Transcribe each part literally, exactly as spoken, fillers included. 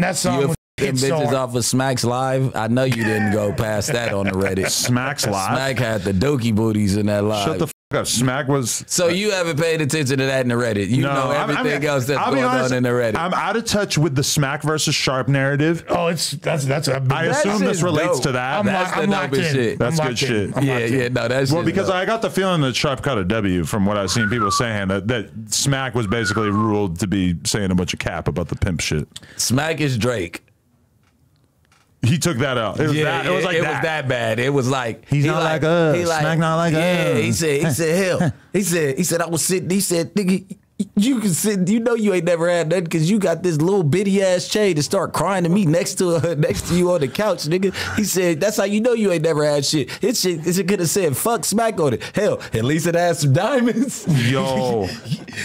And that song was them bitches off of Smack's Live. I know you didn't go past that on the Reddit. Smack's Live? Smack had the dokey booties in that live. Shut the f up. Smack was... So you haven't paid attention to that in the Reddit. You no, know everything I mean, else that's I'll going honest, on in the Reddit. I'm out of touch with the Smack versus Sharp narrative. Oh, it's that's... that's. I that's assume this relates dope. to that. I'm that's I'm the dopest shit. That's I'm good shit. Yeah, yeah, no, that's Well, because dope. I got the feeling that Sharp got a W from what I've seen people saying, that, that Smack was basically ruled to be saying a bunch of cap about the pimp shit. Smack is Drake. He took that out. It was, yeah, that, it was like it that. was that bad. It was like he's he not like, like us. He like, Smack not like yeah, us. Yeah, he said. He said hell. He said. He said I was sitting. He said, nigga, you can sit. You know you ain't never had nothing because you got this little bitty ass chain to start crying to me next to uh, next to you on the couch, nigga. He said that's how you know you ain't never had shit. It shit. It could have said fuck Smack on it. Hell, at least it had some diamonds. Yo,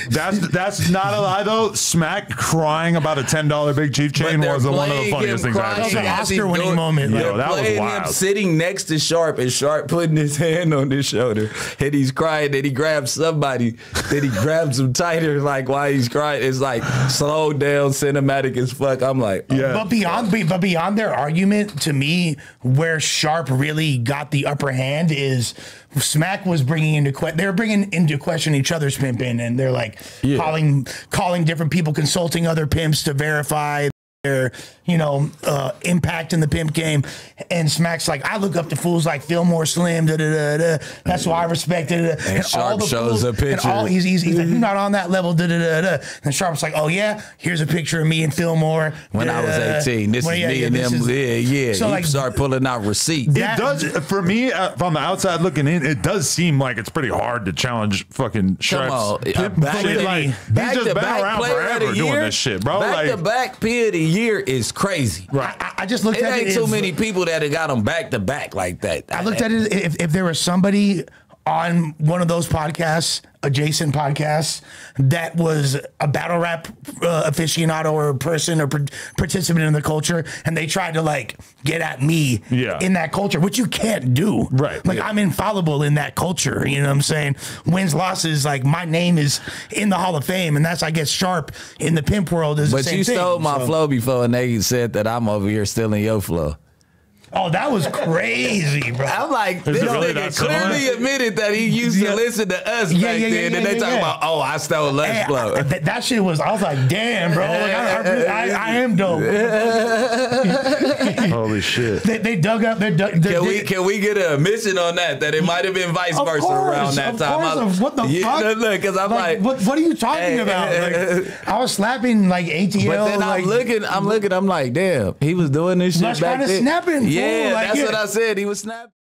that's that's not a lie though. Smack crying about a ten dollar Big Chief chain was one of the funniest things I've ever seen. Oscar-winning moment. Yo, that was wild. Him sitting next to Sharp and Sharp putting his hand on his shoulder and he's crying. Then he grabs somebody. Then he grabs him tighter. Like why he's crying, it's like slow down, cinematic as fuck. I'm like, yeah. But beyond, but beyond their argument, to me, where Sharp really got the upper hand is Smack was bringing into question. They're bringing into question each other's pimping, and they're like yeah. calling, calling different people, consulting other pimps to verify their, you know, uh, impact in the pimp game. And Smack's like, I look up to fools like Fillmore Slim, da da da da. That's why I respect it. And, and Sharp all the shows fools, a picture. And all, he's, he's, he's like, you're not on that level, da da da da. And Sharp's like, oh yeah, here's a picture of me and Fillmore when da, I was eighteen. This when, is yeah, me yeah, and them. Is, yeah, yeah. So you like, start pulling out receipts. That, it does for me uh, from the outside looking in. It does seem like it's pretty hard to challenge fucking Sharp's pimp back shit. Like, back he's just been around forever doing this shit, brow. Back to back P of the year is crazy. Right. I, I just looked it at it. It ain't too many people that have got them back to back like that. I looked at it if, if there was somebody on one of those podcasts, adjacent podcasts, that was a battle rap uh, aficionado or a person or participant in the culture, and they tried to like get at me yeah. in that culture, which you can't do. Right. Like yeah. I'm infallible in that culture. You know what I'm saying? Wins, losses. Like my name is in the Hall of Fame, and that's I guess Sharp in the pimp world is. But the same you stole thing, my so. flow before, and they said that I'm over here stealing your flow. Oh, that was crazy, bro. I'm like, this really nigga clearly admitted that he used yeah. to listen to us yeah, back yeah, yeah, then. Yeah, and yeah, they yeah, talk yeah. about, oh, I stole lunch blow. Th that shit was, I was like, damn, bro. Like, I, I, I, I am dope. Holy shit. They, they dug up. They dug, they, can, they, we, can we get a admission on that? That it might have been vice versa course, around that of time. Course, I, what the yeah, fuck? Look, because I'm like, like what, what are you talking hey, about? Like, I was slapping like A T L. But then like, I'm looking, I'm looking, I'm like, damn, he was doing this shit back then. Snapping. Yeah, Ooh, like that's it. what I said. He was snapping.